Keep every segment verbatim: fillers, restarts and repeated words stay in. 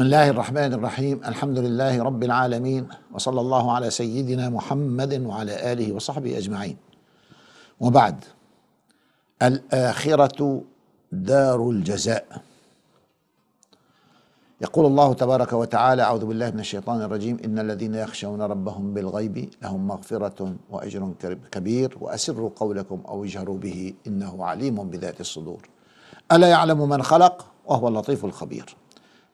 بسم الله الرحمن الرحيم. الحمد لله رب العالمين، وصلى الله على سيدنا محمد وعلى آله وصحبه أجمعين، وبعد. الآخرة دار الجزاء. يقول الله تبارك وتعالى: أعوذ بالله من الشيطان الرجيم، إن الذين يخشون ربهم بالغيب لهم مغفرة وأجر كبير، وأسروا قولكم أو اجهروا به إنه عليم بذات الصدور، ألا يعلم من خلق وهو اللطيف الخبير،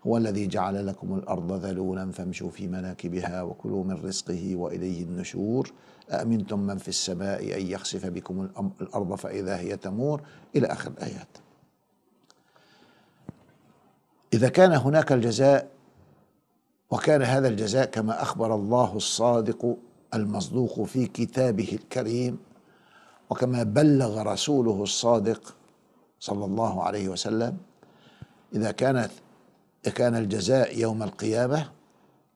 هو الذي جعل لكم الأرض ذلولا فامشوا في مناكبها وكلوا من رزقه وإليه النشور، أأمنتم من في السماء أن يخسف بكم الأرض فإذا هي تمور، إلى آخر الآيات. إذا كان هناك الجزاء، وكان هذا الجزاء كما أخبر الله الصادق المصدوق في كتابه الكريم، وكما بلغ رسوله الصادق صلى الله عليه وسلم، إذا كانت كان الجزاء يوم القيامة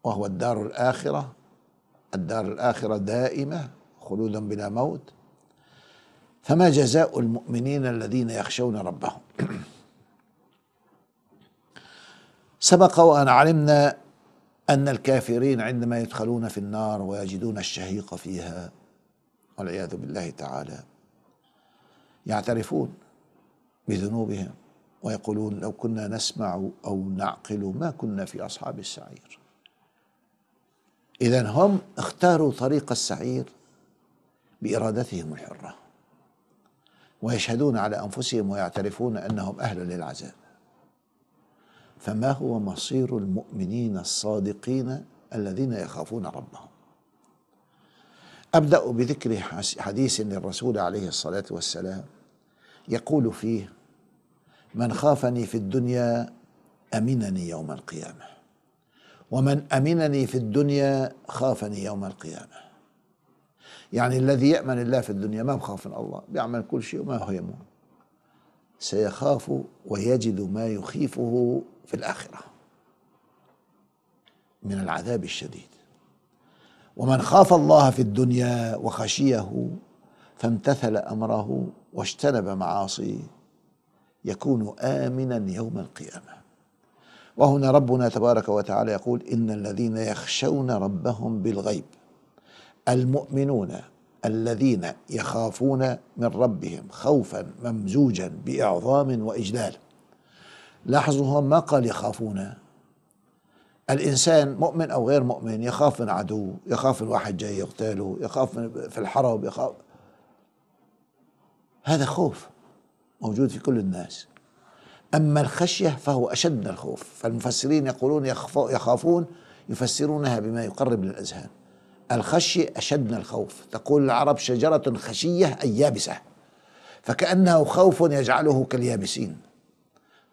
وهو الدار الآخرة، الدار الآخرة دائمة خلودا بلا موت، فما جزاء المؤمنين الذين يخشون ربهم؟ سبق وأن علمنا أن الكافرين عندما يدخلون في النار ويجدون الشهيق فيها والعياذ بالله تعالى يعترفون بذنوبهم ويقولون: لو كنا نسمع أو نعقل ما كنا في أصحاب السعير. إذن هم اختاروا طريق السعير بإرادتهم الحرة، ويشهدون على أنفسهم ويعترفون أنهم أهل للعذاب. فما هو مصير المؤمنين الصادقين الذين يخافون ربهم؟ أبدأ بذكر حديث للرسول عليه الصلاة والسلام يقول فيه: من خافني في الدنيا أمنني يوم القيامة، ومن أمنني في الدنيا خافني يوم القيامة. يعني الذي يأمن الله في الدنيا ما بخاف من الله، بيعمل كل شيء وما هو يمون، سيخاف ويجد ما يخيفه في الآخرة من العذاب الشديد. ومن خاف الله في الدنيا وخشيه فامتثل أمره واجتنب معاصيه يكون آمنا يوم القيامة. وهنا ربنا تبارك وتعالى يقول: إن الذين يخشون ربهم بالغيب، المؤمنون الذين يخافون من ربهم خوفا ممزوجا بإعظام وإجلال. لاحظوا ما قال يخافون. الإنسان مؤمن أو غير مؤمن يخاف من عدو، يخاف من واحد جاي يغتاله، يخاف في الحرب، يخاف. هذا خوف موجود في كل الناس. أما الخشية فهو أشد من الخوف، فالمفسرين يقولون يخافون يفسرونها بما يقرب للأذهان. الخشية أشد من الخوف، تقول العرب: شجرة خشية أي يابسة، فكأنه خوف يجعله كاليابسين.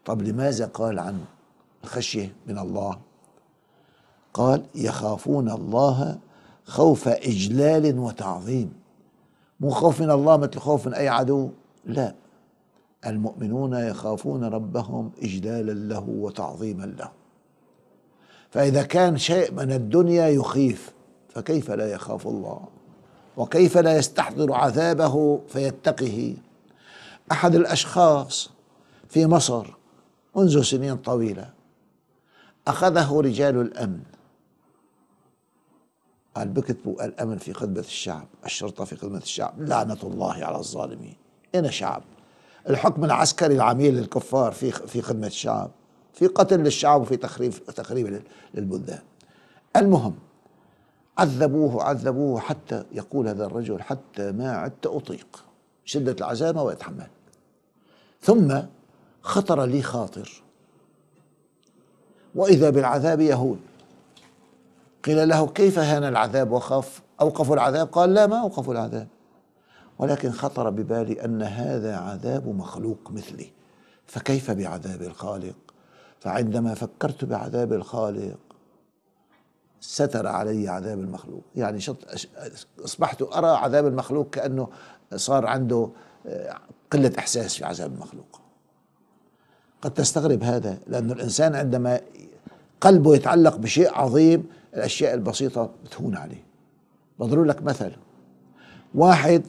طب لماذا قال عن الخشية من الله؟ قال: يخافون الله خوف إجلال وتعظيم. مو خوف من الله مثل خوف من أي عدو، لا، المؤمنون يخافون ربهم إجلالا له وتعظيما له. فإذا كان شيء من الدنيا يخيف، فكيف لا يخاف الله؟ وكيف لا يستحضر عذابه فيتقه؟ أحد الأشخاص في مصر منذ سنين طويلة أخذه رجال الأمن، قال: بكتبوا الأمن في خدمة الشعب، الشرطة في خدمة الشعب، لعنة الله على الظالمين. أنا شعب، الحكم العسكري العميل للكفار في في خدمة الشعب، في قتل للشعب وفي تخريب تخريب للبلدان. المهم عذبوه عذبوه حتى يقول هذا الرجل: حتى ما عدت أطيق شدة العزامة وأتحمل. ثم خطر لي خاطر وإذا بالعذاب يهون. قيل له: كيف هان العذاب وخاف؟ أوقفوا العذاب؟ قال: لا، ما أوقفوا العذاب، ولكن خطر ببالي أن هذا عذاب مخلوق مثلي، فكيف بعذاب الخالق؟ فعندما فكرت بعذاب الخالق ستر علي عذاب المخلوق. يعني أصبحت أرى عذاب المخلوق كأنه صار عنده قلة إحساس في عذاب المخلوق. قد تستغرب هذا، لأن الإنسان عندما قلبه يتعلق بشيء عظيم الأشياء البسيطة بتهون عليه. بضرب لك مثل: واحد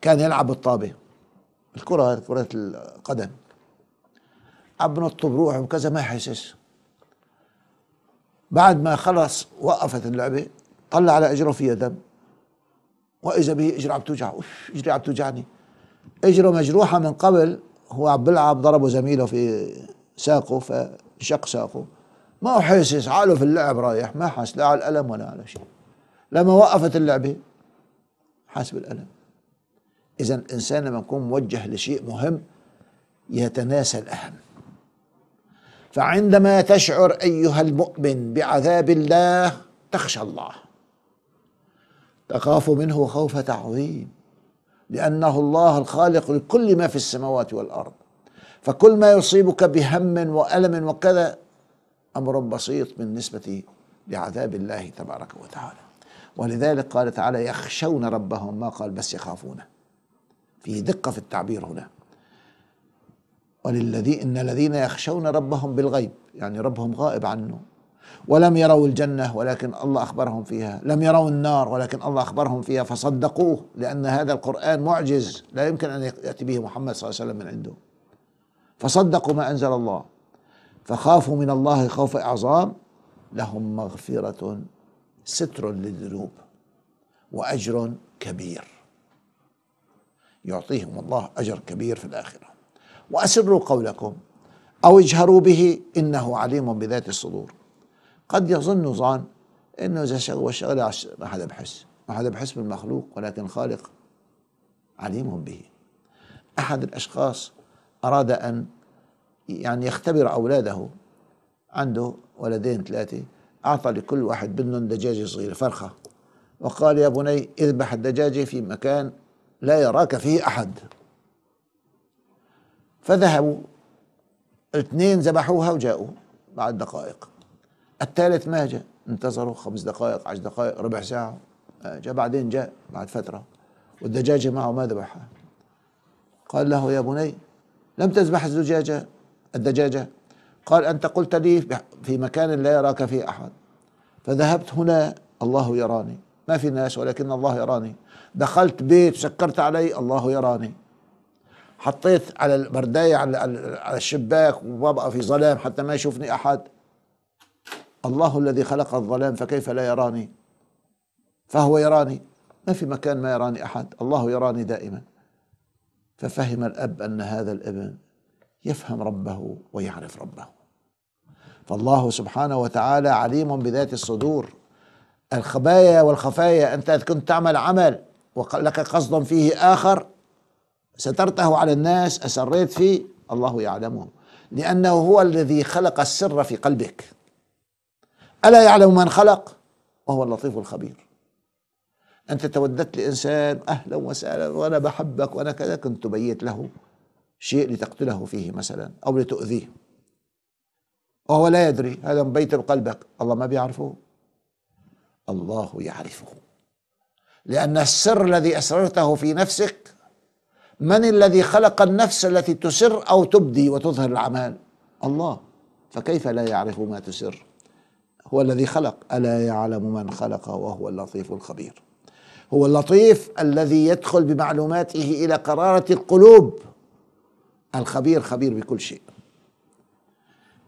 كان يلعب بالطابة، الكرة، كرة القدم، عم بنط بروحه وكذا ما حاسس. بعد ما خلص وقفت اللعبه طلع على اجره فيها دم، واذا به اجره عم توجع، اجري عم توجعني، اجره مجروحه من قبل هو عم بيلعب، ضربه زميله في ساقه فشق ساقه، ما هو حاسس، عقله في اللعب رايح، ما حس لا على الالم ولا على شيء. لما وقفت اللعبه حاس بالالم. اذا الانسان لما يكون موجه لشيء مهم يتناسى الاهم. فعندما تشعر ايها المؤمن بعذاب الله تخشى الله، تخاف منه خوف تعظيم، لأنه الله الخالق لكل ما في السماوات والأرض، فكل ما يصيبك بهم وألم وكذا أمر بسيط بالنسبة لعذاب الله تبارك وتعالى. ولذلك قال تعالى يخشون ربهم، ما قال بس يخافونه، في دقة في التعبير هنا. وللذي إن الذين يخشون ربهم بالغيب، يعني ربهم غائب عنه، ولم يروا الجنة ولكن الله أخبرهم فيها، لم يروا النار ولكن الله أخبرهم فيها، فصدقوه، لأن هذا القرآن معجز لا يمكن أن يأتي به محمد صلى الله عليه وسلم من عنده، فصدقوا ما أنزل الله، فخافوا من الله خوف إعظام، لهم مغفرة ستر للذنوب وأجر كبير، يعطيهم الله أجر كبير في الآخرة. وأسروا قولكم أو اجهروا به إنه عليم بذات الصدور. قد يظن ظان انه اذا شغل الشغله ما حدا بحس، ما حدا بحس بالمخلوق، ولكن الخالق عليم به. احد الاشخاص اراد ان يعني يختبر اولاده، عنده ولدين ثلاثه، اعطى لكل واحد منهم دجاجه صغيره فرخه، وقال يا بني اذبح الدجاجه في مكان لا يراك فيه احد. فذهبوا الاثنين ذبحوها وجاءوا بعد دقائق، الثالث ما جاء، انتظروا خمس دقائق، عشر دقائق، ربع ساعة، جاء بعدين جاء بعد فترة، والدجاجة معه ما ذبحها. قال له يا بني لم تذبح الدجاجة الدجاجة قال أنت قلت لي في مكان لا يراك فيه أحد، فذهبت هنا الله يراني، ما في ناس ولكن الله يراني، دخلت بيت سكرت علي الله يراني، حطيت على البرداية على الشباك وببقى في ظلام حتى ما يشوفني أحد، الله الذي خلق الظلام فكيف لا يراني، فهو يراني، ما في مكان ما يراني أحد، الله يراني دائما. ففهم الأب أن هذا الابن يفهم ربه ويعرف ربه. فالله سبحانه وتعالى عليم بذات الصدور، الخبايا والخفايا. أنت كنت تعمل عمل ولك قصد فيه آخر، سترته على الناس، أسريت فيه، الله يعلمه، لأنه هو الذي خلق السر في قلبك. ألا يعلم من خلق وهو اللطيف الخبير. أنت توددت لإنسان أهلا وسهلا وأنا بحبك وأنا كذا، كنت تبيت له شيء لتقتله فيه مثلا أو لتؤذيه، وهو لا يدري، هذا مبيت بقلبك، الله ما بيعرفه، الله يعرفه، لأن السر الذي أسررته في نفسك، من الذي خلق النفس التي تسر أو تبدي وتظهر الأعمال؟ الله، فكيف لا يعرف ما تسر؟ هو الذي خلق. ألا يعلم من خلق وهو اللطيف الخبير. هو اللطيف الذي يدخل بمعلوماته إلى قرارة القلوب. الخبير خبير بكل شيء.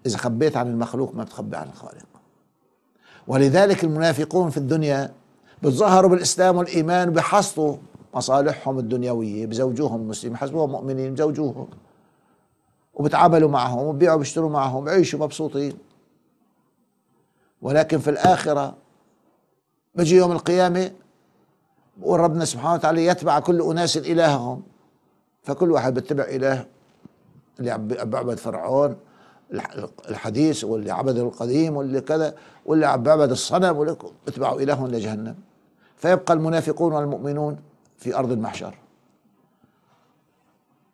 إذا خبيت عن المخلوق ما بتخبي عن الخالق. ولذلك المنافقون في الدنيا بتظهروا بالإسلام والإيمان، بحصطوا مصالحهم الدنيوية، بزوجوهم مسلم حسبوهم مؤمنين، بزوجوهم وبتعاملوا معهم وبيعوا بيشتروا معهم، بعيشوا مبسوطين، ولكن في الآخرة بيجي يوم القيامة بقول ربنا سبحانه وتعالى يتبع كل أناس إلههم، فكل واحد بيتبع إله، اللي عبد فرعون الحديث، واللي عبد القديم، واللي كذا، واللي عبد الصنم، واللي اتبعوا إلههم لجهنم. فيبقى المنافقون والمؤمنون في أرض المحشر.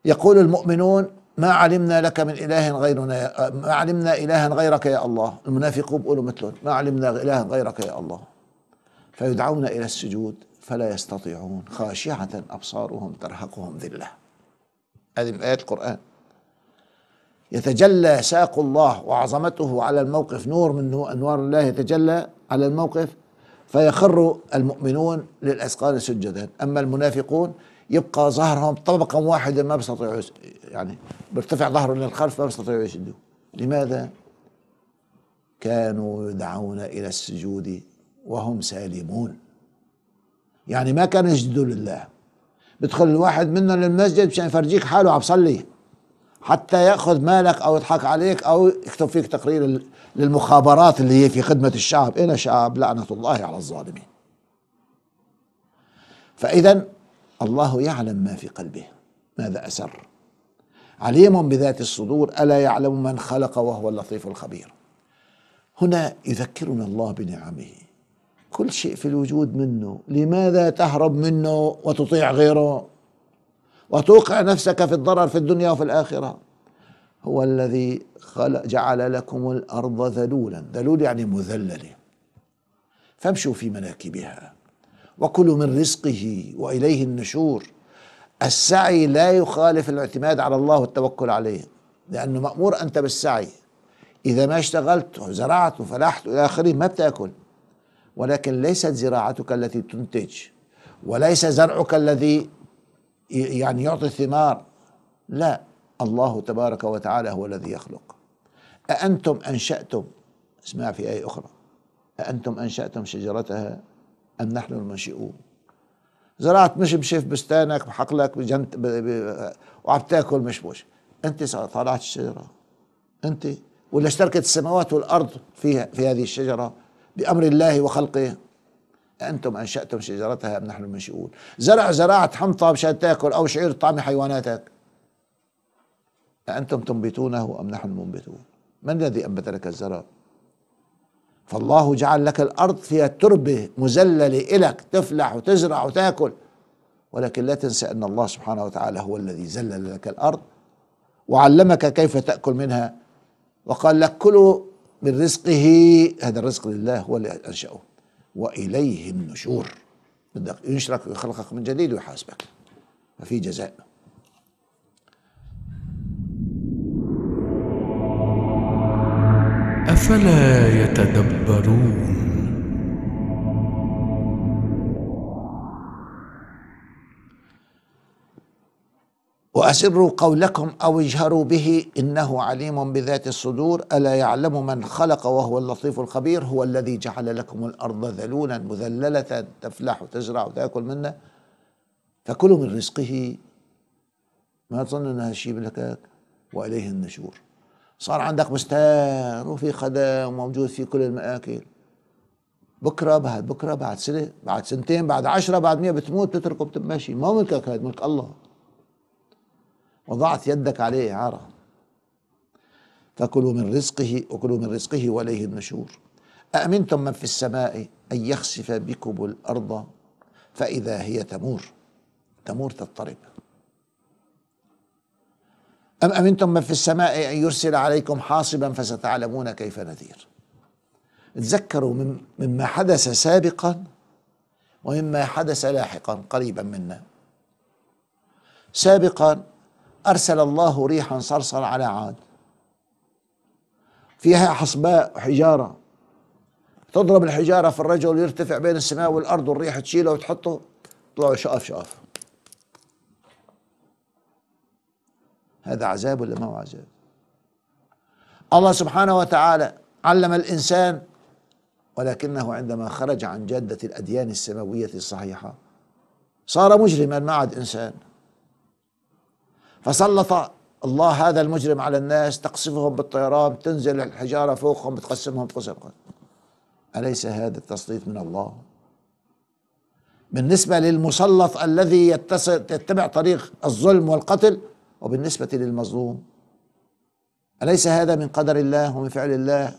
يقول المؤمنون ما علمنا لك من إله غيرنا، ما علمنا إلها غيرك يا الله. المنافقون بيقولوا مثلهم ما علمنا إلها غيرك يا الله. فيدعون إلى السجود فلا يستطيعون، خاشعة أبصارهم ترهقهم ذلة. هذه من آيات القرآن. يتجلى ساق الله وعظمته على الموقف، نور من أنوار الله يتجلى على الموقف، فيخر المؤمنون للأذقان سجدا. أما المنافقون يبقى ظهرهم طبقا واحدا، ما بيستطيعوا، يعني بيرتفع ظهره للخلف ما بيستطيعوا يشدوه. لماذا؟ كانوا يدعون إلى السجود وهم سالمون. يعني ما كان يسجدوا لله. بيدخل الواحد منا للمسجد مشان يفرجيك حاله عم بصلي حتى ياخذ مالك او يضحك عليك او يكتب فيك تقرير للمخابرات اللي هي في خدمه الشعب. إنا شعب لعنه الله على الظالمين. فاذا الله يعلم ما في قلبه ماذا اسر، عليم بذات الصدور، الا يعلم من خلق وهو اللطيف الخبير. هنا يذكرنا الله بنعمه. كل شيء في الوجود منه، لماذا تهرب منه وتطيع غيره وتوقع نفسك في الضرر في الدنيا وفي الآخرة؟ هو الذي خلق جعل لكم الأرض ذلولا، ذلول يعني مذللة، فامشوا في مناكبها وكلوا من رزقه وإليه النشور. السعي لا يخالف الاعتماد على الله والتوكل عليه، لأنه مأمور أنت بالسعي. إذا ما اشتغلت وزرعت وفلحت إلى آخره ما بتأكل، ولكن ليست زراعتك التي تنتج وليس زرعك الذي يعني يعطي الثمار، لا، الله تبارك وتعالى هو الذي يخلق. أأنتم أنشأتم، اسمع في آية أخرى، أأنتم أنشأتم شجرتها أم نحن المنشئون؟ زرعت مش مشي في بستانك بحقلك بجنت وعم تاكل مشموش، أنت طلعت الشجرة أنت، ولا اشتركت السماوات والأرض فيها في هذه الشجرة بأمر الله وخلقه؟ أنتم أنشأتم شجرتها أم نحن المنشئون؟ زرع زراعة حمطة مشان تاكل أو شعير طعم حيواناتك، أأنتم تنبتونه أم نحن المنبتون؟ من الذي أنبت لك الزرع؟ فالله جعل لك الأرض فيها تربة مزللة إلك تفلح وتزرع وتاكل، ولكن لا تنسى أن الله سبحانه وتعالى هو الذي زلل لك الأرض وعلمك كيف تأكل منها، وقال لك كلوا من رزقه، هذا الرزق لله هو اللي أنشأه، وإليه النشور. بدك ينشرك ويخلقك من جديد ويحاسبك، ففي جزاء. أفلا يتدبرون؟ وأسروا قولكم أو اجهروا به إنه عليم بذات الصدور، ألا يعلم من خلق وهو اللطيف الخبير. هو الذي جعل لكم الأرض ذلولا مذللة تفلح وتزرع وتأكل منها فكلوا من رزقه. ما تظن أن هذا الشيء بلكاك؟ وإليه النشور. صار عندك بستان وفي خدام وموجود فيه كل المآكل، بكرة بعد بكرة بعد سنة بعد سنتين بعد عشرة بعد مئة بتموت بتتركه بتمشي، ما ملكك، هذا ملك الله، وضعت يدك عليه عارة. فكلوا من رزقه وكلوا من رزقه وإليه النشور. أأمنتم من في السماء أن يخسف بكم الأرض فإذا هي تمور، تمور تضطرب. أم أمنتم من في السماء أن يرسل عليكم حاصبا فستعلمون كيف نذير. تذكروا من مما حدث سابقا ومما حدث لاحقا قريبا منا. سابقا أرسل الله ريحا صرصرا على عاد فيها حصباء وحجارة، تضرب الحجارة في الرجل يرتفع بين السماء والأرض والريح تشيله وتحطه، طلعوا شقف شقف. هذا عذاب ولا ما هو عذاب؟ الله سبحانه وتعالى علم الإنسان، ولكنه عندما خرج عن جادة الأديان السماوية الصحيحة صار مجرما، ما عاد إنسان. فسلط الله هذا المجرم على الناس، تقصفهم بالطيران، تنزل الحجارة فوقهم بتقسمهم قسم. أليس هذا التسليط من الله؟ بالنسبة للمسلط الذي يتبع طريق الظلم والقتل، وبالنسبة للمظلوم، أليس هذا من قدر الله ومن فعل الله؟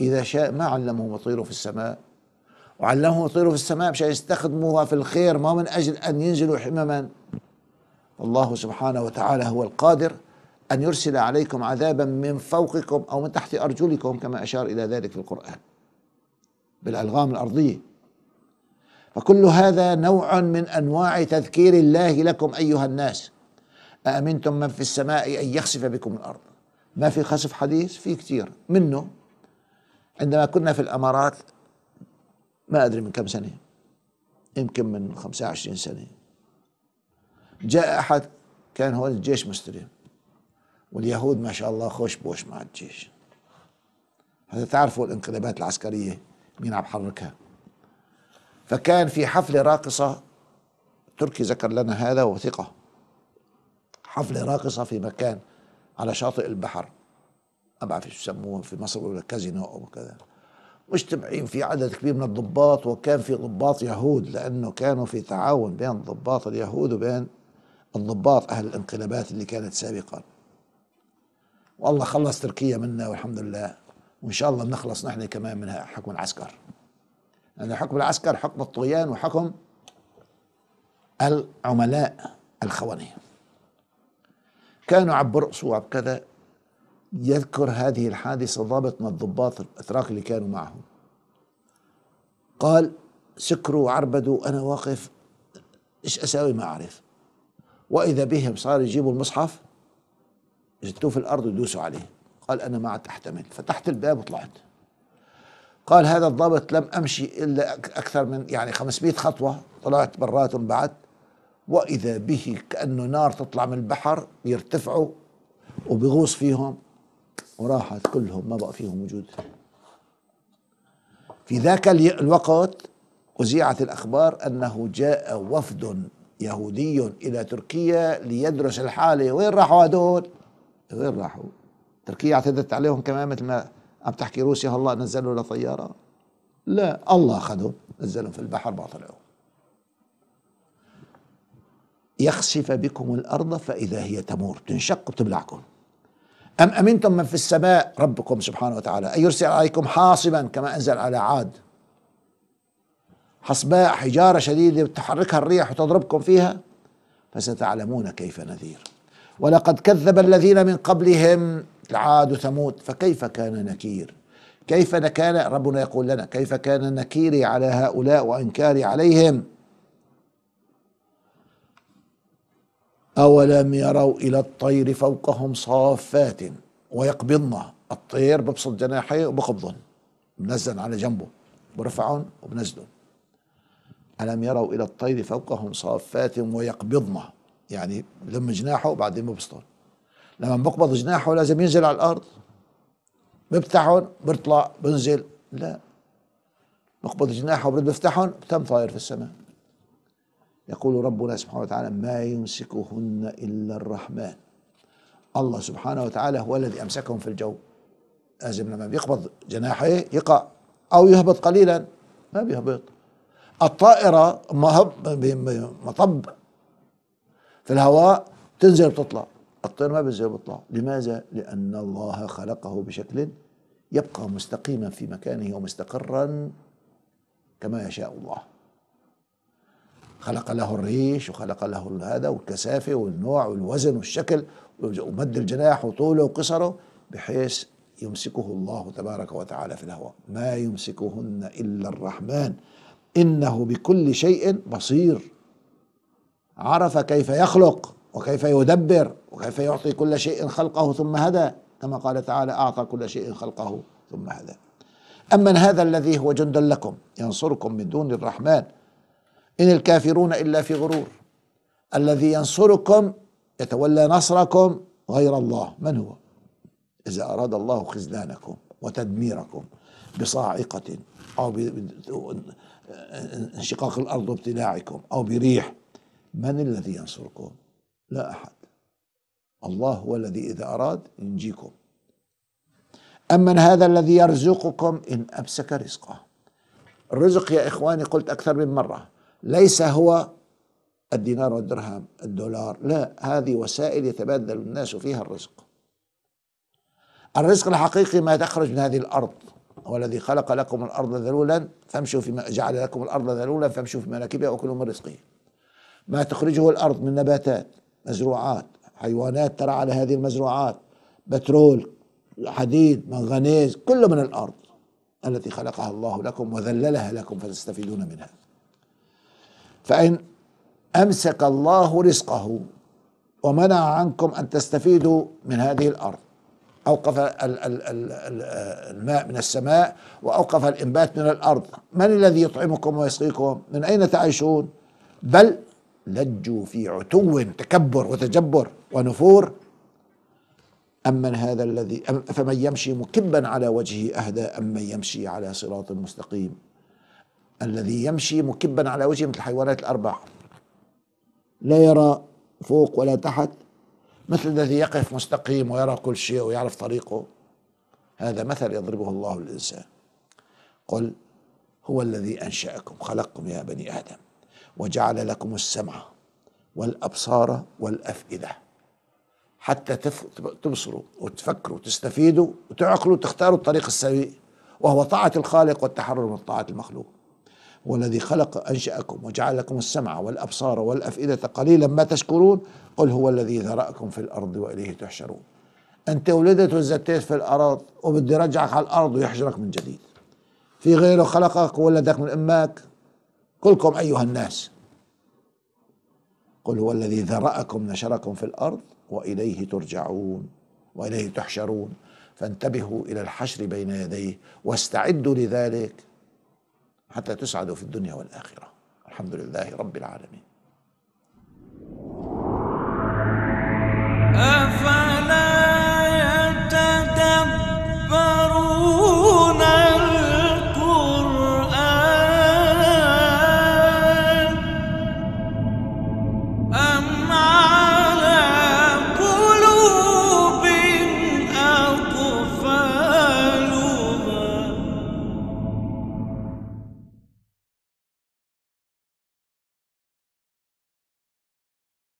إذا شاء ما علمهم يطيروا في السماء، وعلمهم يطيروا في السماء مشان يستخدموها في الخير، ما من أجل أن ينزلوا حمما. الله سبحانه وتعالى هو القادر أن يرسل عليكم عذابا من فوقكم أو من تحت أرجلكم، كما أشار إلى ذلك في القرآن بالألغام الأرضية. فكل هذا نوع من أنواع تذكير الله لكم أيها الناس. أأمنتم من في السماء أن يخسف بكم الأرض. ما في خسف حديث؟ في كثير منه. عندما كنا في الأمارات ما أدري من كم سنة، يمكن من خمسة وعشرين سنة، جاء أحد كان هون الجيش مستلم، واليهود ما شاء الله خوش بوش مع الجيش، هتتعرفوا الانقلابات العسكرية مين عم حركها. فكان في حفلة راقصة، تركي ذكر لنا هذا وثقة، حفلة راقصة في مكان على شاطئ البحر، ما بعرف شو يسموه في مصر ولا كازينو او كذا، مجتمعين في عدد كبير من الضباط، وكان في ضباط يهود لانه كانوا في تعاون بين الضباط اليهود وبين الضباط اهل الانقلابات اللي كانت سابقا. والله خلص تركيا منا والحمد لله، وان شاء الله بنخلص نحن كمان من حكم العسكر، لان حكم العسكر حكم الطغيان وحكم العملاء الخونة. كانوا عم برقصوا وعم كذا. يذكر هذه الحادثة ضابط من الضباط الأتراك اللي كانوا معه، قال سكروا وعربدوا، أنا واقف إيش أساوي ما أعرف، وإذا بهم صار يجيبوا المصحف يجتوه في الأرض ويدوسوا عليه. قال أنا ما عاد أحتمل، فتحت الباب وطلعت. قال هذا الضابط لم أمشي إلا أكثر من يعني خمسمائة خطوة، طلعت برات وبعد، وإذا به كأنه نار تطلع من البحر، يرتفعوا وبيغوص فيهم، وراحت كلهم، ما بقى فيهم وجود. في ذاك الوقت أذيعت الأخبار أنه جاء وفد يهودي إلى تركيا ليدرس الحالة. وين راحوا هدول؟ وين راحوا؟ تركيا اعتدت عليهم كمان مثل ما عم تحكي روسيا الله نزلوا له طيارة، لا الله أخذهم نزلهم في البحر ما طلعوا. يخسف بكم الأرض فإذا هي تمور، تنشق وتبلعكم. أم أمنتم من في السماء ربكم سبحانه وتعالى أن يرسل عليكم حاصبا كما أنزل على عاد، حصباء حجارة شديدة تحركها الريح وتضربكم فيها، فستعلمون كيف نذير. ولقد كذب الذين من قبلهم العاد وثمود فكيف كان نكير. كيف كان ربنا يقول لنا كيف كان نكيري على هؤلاء وإنكاري عليهم. أولم يروا إلى الطير فوقهم صافات ويقبضن، الطير ببسط جناحيه وبقبضن، بنزلن على جنبه برفعن وبنزلن. ألم يروا إلى الطير فوقهم صافات ويقبضن، يعني بلم جناحه وبعدين ببسطن، لما بقبض جناحه لازم ينزل على الأرض، بفتحن برطلع بنزل، لا بقبض جناحه وبرد بفتحن بتم طاير في السماء. يقول ربنا سبحانه وتعالى ما يمسكهن إلا الرحمن، الله سبحانه وتعالى هو الذي أمسكهم في الجو. لازم لما بيقبض جناحه يقع أو يهبط قليلا، ما بيهبط. الطائرة مطب في الهواء تنزل وتطلع، الطير ما بينزل وبيطلع. لماذا؟ لأن الله خلقه بشكل يبقى مستقيما في مكانه ومستقرا كما يشاء الله. خلق له الريش وخلق له هذا والكثافة والنوع والوزن والشكل ومد الجناح وطوله وقصره، بحيث يمسكه الله تبارك وتعالى في الهواء. ما يمسكهن إلا الرحمن إنه بكل شيء بصير. عرف كيف يخلق وكيف يدبر وكيف يعطي كل شيء خلقه ثم هدى، كما قال تعالى أعطى كل شيء خلقه ثم هدى. أمن هذا الذي هو جند لكم ينصركم من دون الرحمن إن الكافرون إلا في غرور. الذي ينصركم يتولى نصركم غير الله، من هو؟ إذا أراد الله خذلانكم وتدميركم بصاعقة أو بانشقاق الأرض وابتلاعكم أو بريح، من الذي ينصركم؟ لا أحد. الله هو الذي إذا أراد ينجيكم. أمن هذا الذي يرزقكم إن أمسك رزقه. الرزق يا إخواني قلت أكثر من مرة ليس هو الدينار والدرهم الدولار، لا، هذه وسائل يتبادل الناس فيها الرزق. الرزق الحقيقي ما تخرج من هذه الأرض، هو الذي خلق لكم الأرض ذلولا فامشوا في جعل لكم الأرض ذلولا فامشوا في مناكبها وكلوا من رزقه. ما تخرجه الأرض من نباتات، مزروعات، حيوانات ترعى على هذه المزروعات، بترول، حديد، منغنيز، كله من الأرض التي خلقها الله لكم وذللها لكم فتستفيدون منها. فإن أمسك الله رزقه ومنع عنكم أن تستفيدوا من هذه الأرض، أوقف الماء من السماء وأوقف الإنبات من الأرض، من الذي يطعمكم ويسقيكم؟ من أين تعيشون؟ بل لجوا في عتو تكبر وتجبر ونفور أمن هذا الذي فمن يمشي مكبا على وجهه أهدى أم من يمشي على صراط مستقيم. الذي يمشي مكبا على وجهه مثل الحيوانات الأربع لا يرى فوق ولا تحت، مثل الذي يقف مستقيم ويرى كل شيء ويعرف طريقه. هذا مثل يضربه الله للإنسان. قل هو الذي أنشأكم، خلقكم يا بني آدم، وجعل لكم السمع والأبصار والأفئدة حتى تبصروا وتفكروا وتستفيدوا وتعقلوا وتختاروا الطريق السوي، وهو طاعة الخالق والتحرر من طاعة المخلوق. والذي خلق أنشأكم وجعل لكم السمع والأبصار والأفئدة قليلا ما تشكرون. قل هو الذي ذرأكم في الأرض وإليه تحشرون. أنت ولدت وزتيت في الأرض وبدي رجعك على الأرض ويحجرك من جديد. في غيره خلقك وولدك من أمك، كلكم أيها الناس. قل هو الذي ذرأكم نشركم في الأرض وإليه ترجعون وإليه تحشرون. فانتبهوا إلى الحشر بين يديه واستعدوا لذلك حتى تسعدوا في الدنيا والآخرة. الحمد لله رب العالمين.